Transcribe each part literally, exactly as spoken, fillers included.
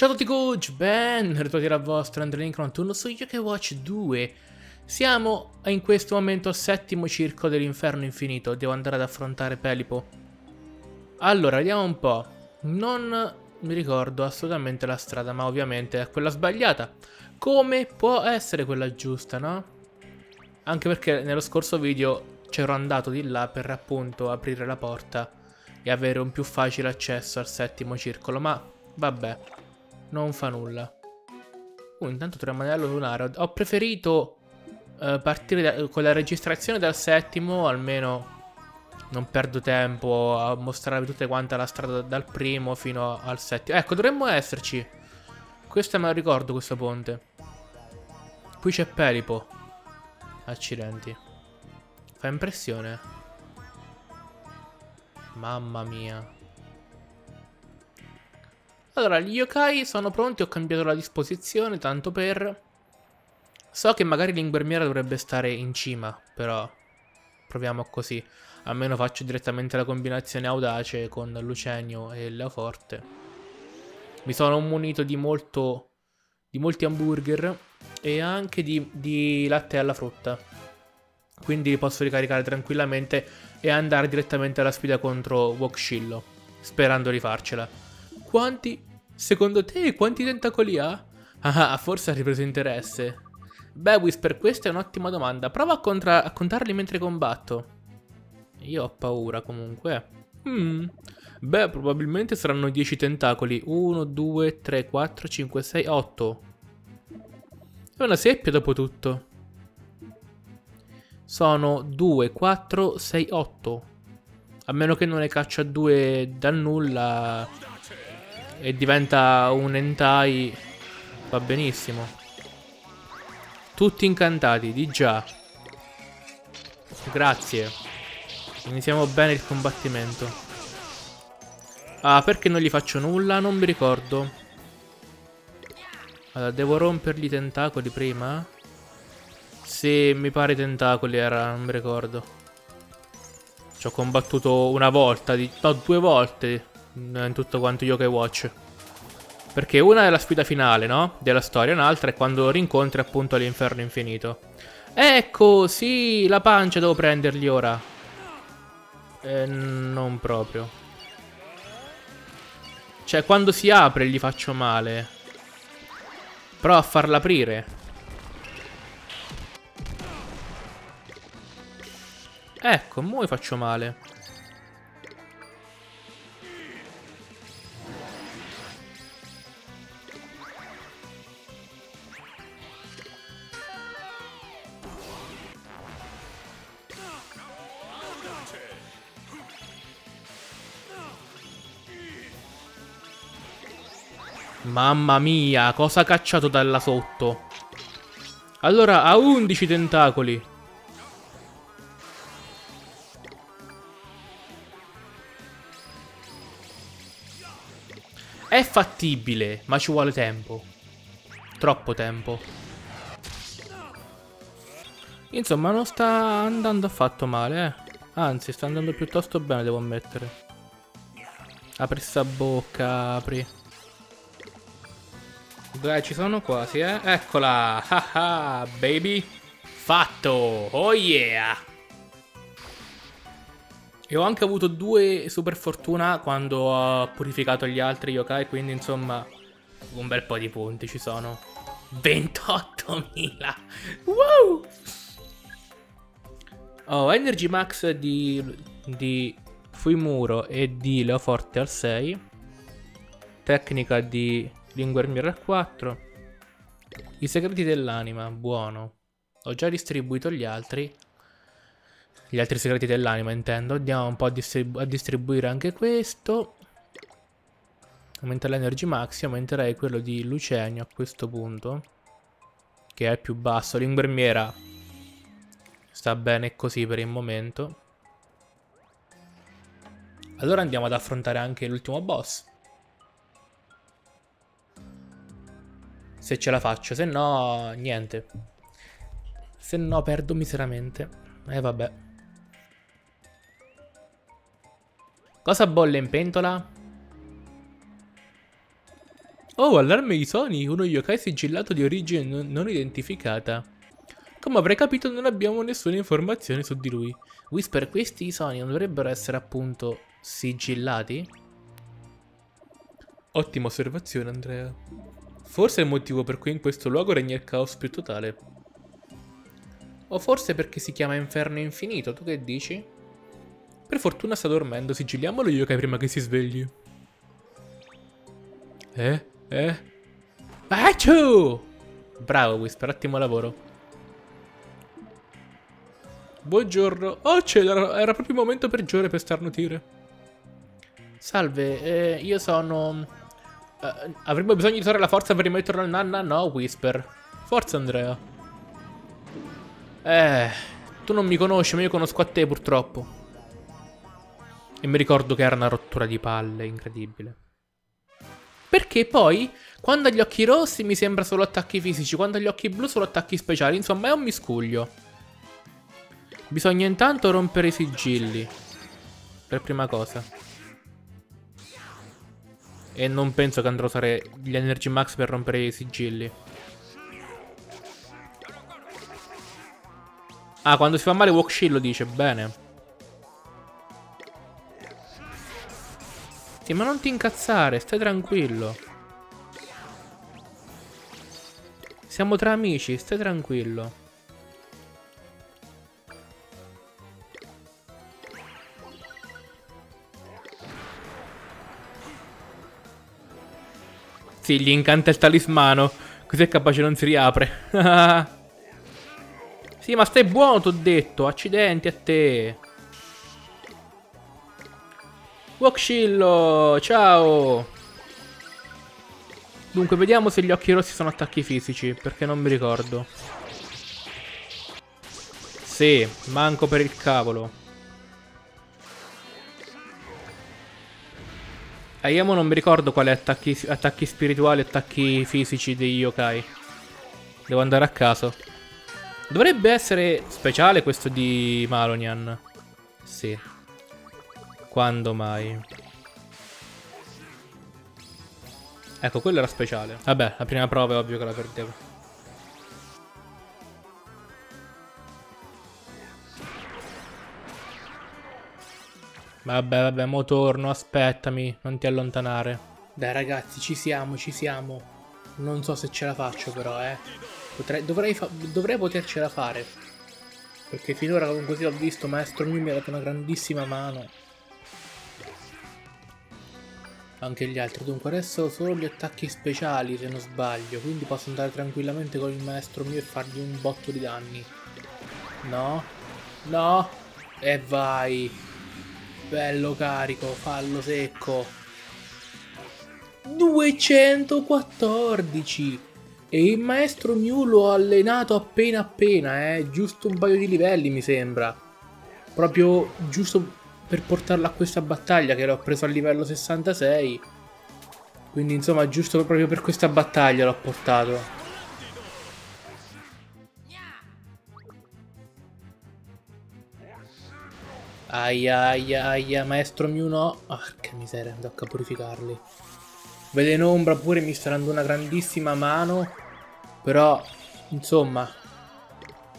Ciao a tutti coach, ben ritrovati dal vostro AndreLink novantuno su Yo-Kai Watch due. Siamo in questo momento al settimo circo dell'Inferno Infinito, devo andare ad affrontare Pelipo. Allora, vediamo un po', non mi ricordo assolutamente la strada, ma ovviamente è quella sbagliata. Come può essere quella giusta, no? Anche perché nello scorso video c'ero andato di là per appunto aprire la porta e avere un più facile accesso al settimo circolo, ma vabbè. Non fa nulla. Uh, intanto tramanello lunare. Ho preferito eh, partire da, con la registrazione dal settimo, almeno non perdo tempo a mostrarvi tutte quante la strada dal primo fino al settimo. Ecco, dovremmo esserci. Questo me lo ricordo, questo ponte. Qui c'è Pelipo. Accidenti. Fa impressione. Mamma mia. Allora, gli yokai sono pronti, ho cambiato la disposizione, tanto per... So che magari Linguermiera dovrebbe stare in cima, però proviamo così. Almeno faccio direttamente la combinazione audace con Lucenio e Leoforte. Mi sono munito di molto... di molti hamburger e anche di, di latte alla frutta. Quindi posso ricaricare tranquillamente e andare direttamente alla sfida contro Wokshillo, sperando di farcela. Quanti, secondo te, quanti tentacoli ha? Ah, forse ha ripreso interesse. Beh, Whisper, questa è un'ottima domanda. Prova a, contra a contarli mentre combatto. Io ho paura, comunque. Mm. Beh, probabilmente saranno dieci tentacoli. uno, due, tre, quattro, cinque, sei, otto. È una seppia, dopo tutto. Sono due, quattro, sei, otto. A meno che non ne caccia due da nulla... e diventa un hentai, va benissimo. Tutti incantati, di già. Grazie. Iniziamo bene il combattimento. Ah, perché non gli faccio nulla? Non mi ricordo. Allora, devo rompergli i tentacoli prima? Sì, mi pare i tentacoli era, non mi ricordo. Ci ho combattuto una volta, di... no, due volte. In tutto quanto Yo-Kai Watch. Perché una è la sfida finale, no? Della storia, un'altra è quando lo rincontri appunto all'Inferno Infinito. Ecco, sì, la pancia devo prendergli ora. Eh, non proprio. Cioè, quando si apre gli faccio male. Prova a farla aprire. Ecco, mo' gli faccio male. Mamma mia, cosa ha cacciato dalla sotto. Allora, ha undici tentacoli. È fattibile, ma ci vuole tempo. Troppo tempo. Insomma, non sta andando affatto male, eh. Anzi, sta andando piuttosto bene, devo ammettere. Apri sta bocca, apri. Dai, ci sono quasi, eh. Eccola. Haha, baby. Fatto. Oh yeah. E ho anche avuto due super fortuna quando ho purificato gli altri yokai, quindi insomma un bel po' di punti ci sono. ventottomila. Wow. Oh, Energy Max di, di Fui Muro e di Leoforte al sei. Tecnica di... Linguermiera quattro. I segreti dell'anima, buono. Ho già distribuito gli altri. Gli altri segreti dell'anima intendo. Andiamo un po' a, distribu a distribuire anche questo. Aumenta l'energy max. Aumenterei quello di Lucenio a questo punto, che è il più basso. Linguermiera sta bene così per il momento. Allora andiamo ad affrontare anche l'ultimo boss, se ce la faccio, se no niente. Se no perdo miseramente. E eh, vabbè. Cosa bolle in pentola? Oh, allarme di Sony, uno yokai sigillato di origine non identificata. Come avrei capito non abbiamo nessuna informazione su di lui. Whisper, questi Sony non dovrebbero essere appunto sigillati? Ottima osservazione, Andrea. Forse è il motivo per cui in questo luogo regna il caos più totale. O forse perché si chiama Inferno Infinito, tu che dici? Per fortuna sta dormendo, sigilliamo lo yokai prima che si svegli. Eh? Eh? Baciu! Bravo Whisper, ottimo lavoro. Buongiorno. Oh, c'era, era proprio il momento peggiore per starnutire. Salve, eh, io sono... Eh, avremmo bisogno di usare la forza per rimetterlo al nanna? No, Whisper. Forza, Andrea. Eh, tu non mi conosci, ma io conosco a te, purtroppo. E mi ricordo che era una rottura di palle incredibile. Perché poi, quando ha gli occhi rossi mi sembra solo attacchi fisici, quando ha gli occhi blu solo attacchi speciali, insomma è un miscuglio. Bisogna intanto rompere i sigilli, per prima cosa. E non penso che andrò a usare gli Energy Max per rompere i sigilli. Ah, quando si fa male Wokshillo dice, bene. Ma non ti incazzare, stai tranquillo. Siamo tra amici, stai tranquillo. Sì, gli incanta il talismano, così è capace non si riapre. Sì, ma stai buono, t'ho detto. Accidenti a te. Wokshillo, ciao! Dunque, vediamo se gli occhi rossi sono attacchi fisici, perché non mi ricordo. Sì, manco per il cavolo. E io non mi ricordo quali attacchi, attacchi spirituali e attacchi fisici degli yokai. Devo andare a caso. Dovrebbe essere speciale questo di Maronian. Sì. Quando mai? Ecco, quello era speciale. Vabbè, la prima prova è ovvio che la perdevo. Vabbè, vabbè, mo torno, aspettami, non ti allontanare. Dai ragazzi, ci siamo, ci siamo. Non so se ce la faccio però, eh. Potrei, dovrei, dovrei potercela fare. Perché finora comunque sì, ho visto Maestro Mew mi ha dato una grandissima mano. Anche gli altri, dunque adesso ho solo gli attacchi speciali se non sbaglio, quindi posso andare tranquillamente con il Maestro Mew e fargli un botto di danni. No? No? E vai! Bello carico, fallo secco! duecentoquattordici! E il Maestro Mew l'ho allenato appena appena, eh, giusto un paio di livelli mi sembra. Proprio giusto... per portarla a questa battaglia che l'ho preso al livello sessantasei. Quindi insomma giusto proprio per questa battaglia l'ho portato. Aia aia aia, Maestro Mew no. Porca miseria, andò a purificarli. Veleno Ombra pure mi sta dando una grandissima mano. Però insomma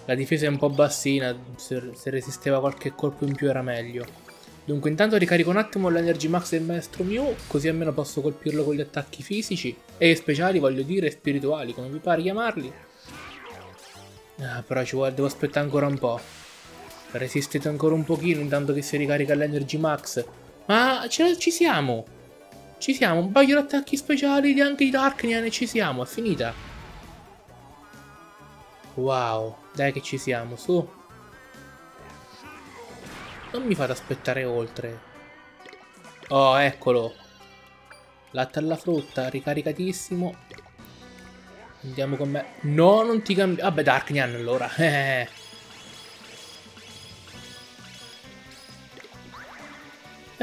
la difesa è un po' bassina. Se, se resisteva qualche colpo in più era meglio. Dunque intanto ricarico un attimo l'Energy Max del Maestro Mew, così almeno posso colpirlo con gli attacchi fisici e speciali, voglio dire, spirituali, come vi pare chiamarli. Ah, però ci vuole, devo aspettare ancora un po'. Resistete ancora un pochino intanto che si ricarica l'Energy Max. Ma ce ci siamo! Ci siamo, un paio di attacchi speciali anche di Darknyan e ci siamo, è finita. Wow, dai che ci siamo, su. Non mi fate aspettare oltre. Oh, eccolo. Latte alla frutta, ricaricatissimo. Andiamo con me. No, non ti cambia. Vabbè, Darknyan allora. È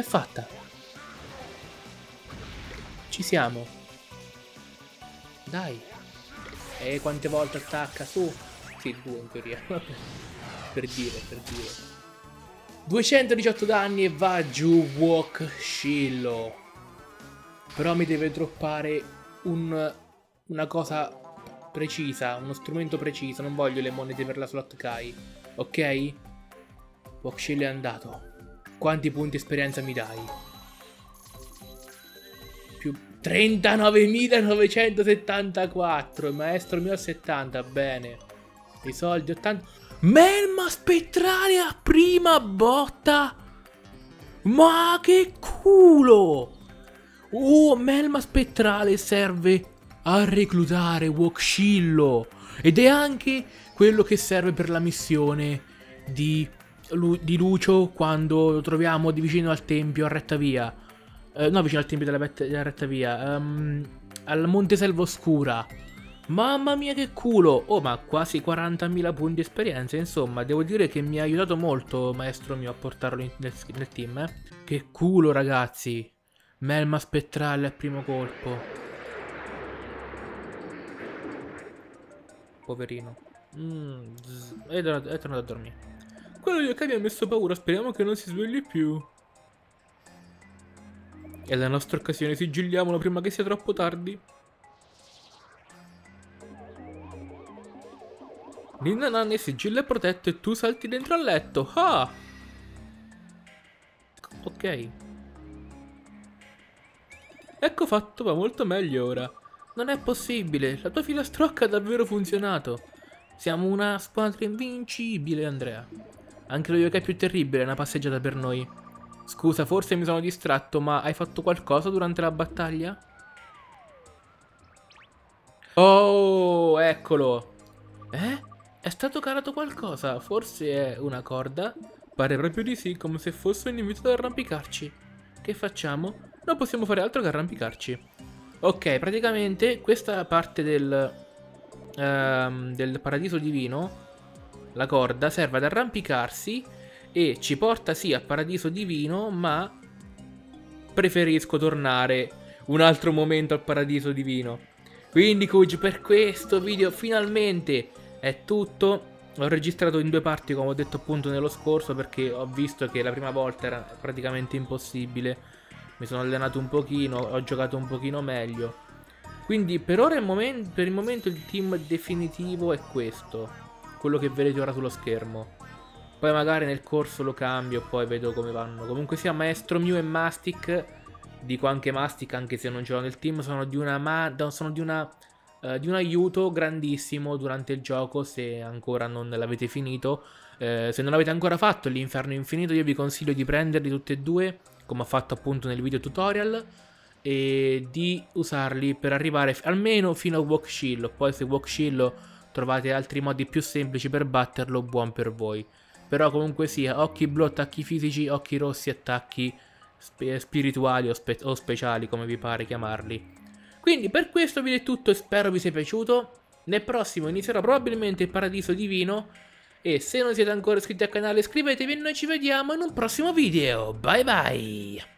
fatta. Ci siamo. Dai. E quante volte attacca? Su. Sì, due in teoria. Per dire, per dire. duecentodiciotto danni e va giù Wokshillo. Però mi deve droppare un, una cosa precisa, uno strumento preciso. Non voglio le monete per la slot Kai, ok? Wokshillo è andato. Quanti punti esperienza mi dai? Più trentanovemilanovecentosettantaquattro. Il maestro mio ha settanta, bene. I soldi ottanta. Melma spettrale a prima botta. Ma che culo! Oh, Melma spettrale serve a reclutare Wokshillo. Ed è anche quello che serve per la missione di... di Lucio quando lo troviamo di vicino al tempio a retta via, eh, no, vicino al tempio della, della retta via, um, al Monte Selva Oscura. Mamma mia che culo. Oh, ma quasi quarantamila punti di esperienza. Insomma, devo dire che mi ha aiutato molto maestro mio a portarlo in, nel, nel team, eh. Che culo ragazzi. Melma spettrale al primo colpo. Poverino. mm, zzz, è, tornato, è tornato a dormire. Quello di Yo-Kai mi ha messo paura, speriamo che non si svegli più. È la nostra occasione, sigilliamolo prima che sia troppo tardi. Ninna nanni, sigillo è protetto e tu salti dentro al letto. Ah! Ok. Ecco fatto, va molto meglio ora. Non è possibile, la tua filastrocca ha davvero funzionato. Siamo una squadra invincibile, Andrea. Anche lo Yo-Kai più terribile è una passeggiata per noi. Scusa, forse mi sono distratto, ma hai fatto qualcosa durante la battaglia? Oh, eccolo. Eh? È stato calato qualcosa. Forse è una corda? Pare proprio di sì, come se fosse un invito ad arrampicarci. Che facciamo? Non possiamo fare altro che arrampicarci. Ok, praticamente questa parte del, uh, del Paradiso Divino, la corda serve ad arrampicarsi e ci porta sì a Paradiso Divino, ma preferisco tornare un altro momento al Paradiso Divino. Quindi Cuj, per questo video finalmente è tutto. L'ho registrato in due parti come ho detto appunto nello scorso, perché ho visto che la prima volta era praticamente impossibile. Mi sono allenato un pochino, ho giocato un pochino meglio. Quindi per ora il momento, per il momento il team definitivo è questo, quello che vedete ora sullo schermo. Poi magari nel corso lo cambio, poi vedo come vanno. Comunque sia, Maestro Mew e Mastic, dico anche Mastic anche se non ce l'ho nel team, sono di una ma sono di una uh, di un aiuto grandissimo durante il gioco, se ancora non l'avete finito. Uh, se non l'avete ancora fatto l'Inferno Infinito, io vi consiglio di prenderli tutti e due, come ho fatto appunto nel video tutorial, e di usarli per arrivare almeno fino a Wokshillo. Poi se Wokshillo trovate altri modi più semplici per batterlo, buon per voi. Però comunque sia, occhi blu attacchi fisici, occhi rossi attacchi sp spirituali o, spe o speciali, come vi pare chiamarli. Quindi per questo video è tutto, spero vi sia piaciuto. Nel prossimo inizierò probabilmente il Paradiso Divino, e se non siete ancora iscritti al canale iscrivetevi e noi ci vediamo in un prossimo video. Bye bye!